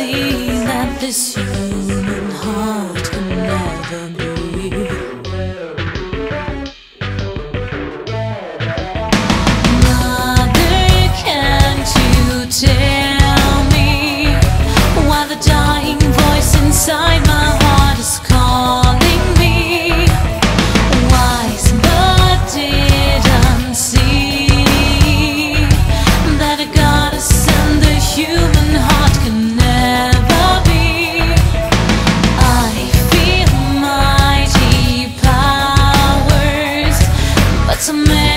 see that this human heart can never be. Mother, can't you tell me why the dying voice inside my heart is calling me? Wise but didn't see that a goddess and the human heart can never be. I feel mighty powers, but some